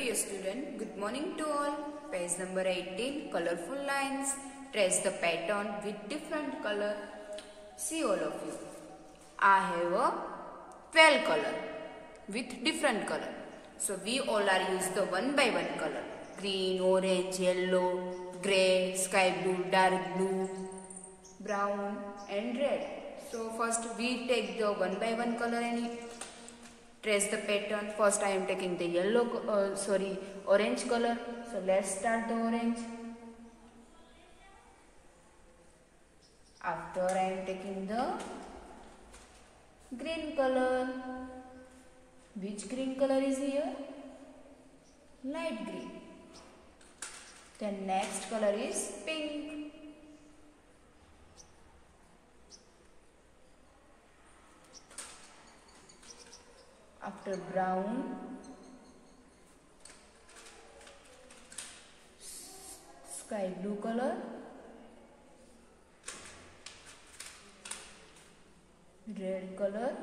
Dear student, good morning to all. Page number 18, colorful lines. Trace the pattern with different color. See all of you. I have a 12 color with different color. So we all are used the one by one color. Green, orange, yellow, grey, sky blue, dark blue, brown and red. So first we take the one by one color and trace the pattern. First I am taking the orange color. So let's start the orange. After I am taking the green color. Which green color is here? Light green. The next color is pink. After brown, sky blue color, red colour.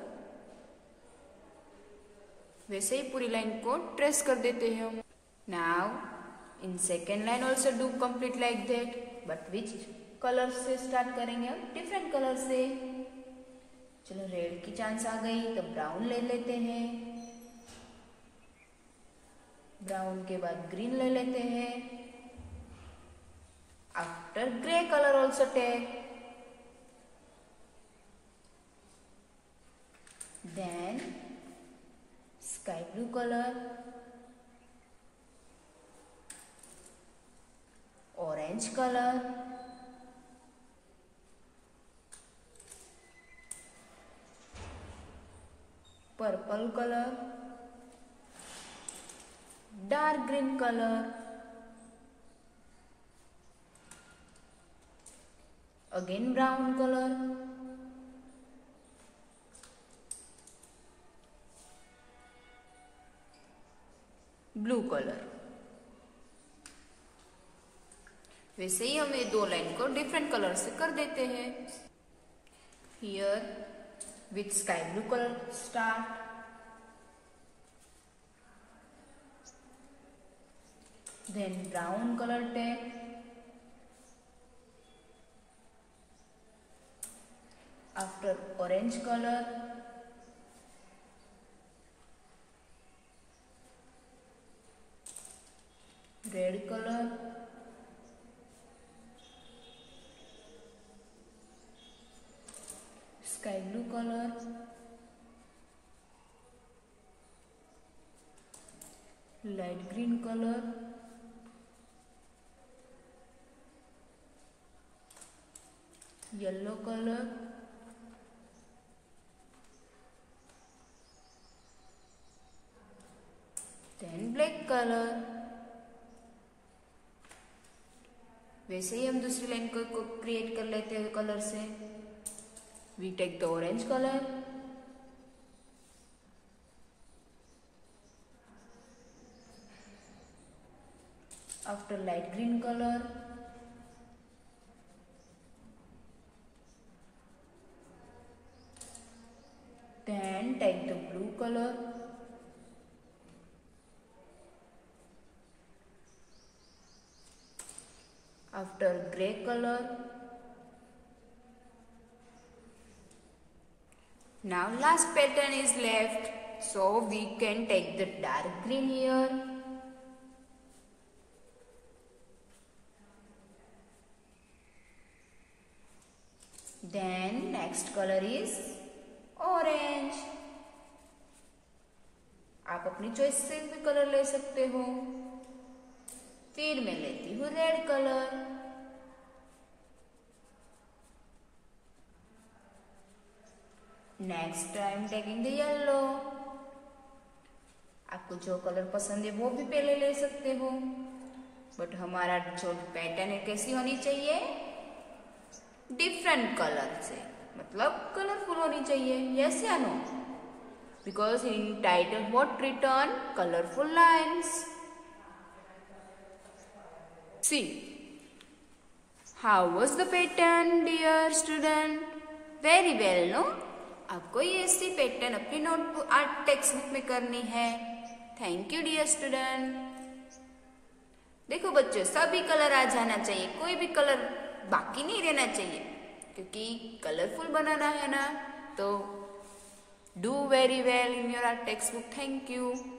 वैसे ही पूरी line को trace कर देते हैं हम. Now in second line also do complete like that, but which colour से start करेंगे हम? डिफरेंट कलर से. चलो रेड की चांस आ गई तो ब्राउन ले लेते हैं. ब्राउन के बाद ग्रीन ले लेते हैं. After grey colour also take. Then sky blue color, orange color, purple color, dark green color. Again brown color. Blue colour. वैसे ही हम ये दो लाइन को डिफरेंट कलर से कर देते हैं. Here with sky blue colour start. Then brown colour take. After orange colour. Red color, sky blue color, light green color, yellow color, then black color. वैसे ही हम दूसरी लाइन को क्रिएट कर लेते हैं कलर से. We take the orange colour. After light green color, then take the blue color, after gray color. Now last pattern is left, so we can take the dark green here. Then next color is orange. आप अपनी choice से भी color ले सकते हो. फिर मैं लेती हूँ red colour. Next I am taking the yellow. आपको जो कलर पसंद है वो भी पहले ले सकते हो, बट हमारा जो पैटर्न है कैसी होनी चाहिए? डिफरेंट कलर से, मतलब कलरफुल होनी चाहिए. यस या no? Because in title what return colourful lines. See, how was the pattern, dear student? Very well, no? आपको ये ऐसी पैटर्न अपनी नोटबुक आर्ट टेक्स्ट बुक में करनी है. Thank you dear student. देखो बच्चों, सभी कलर आ जाना चाहिए, कोई भी कलर बाकी नहीं रहना चाहिए, क्योंकि कलरफुल बनाना है ना। तो do very well in your text book. Thank you.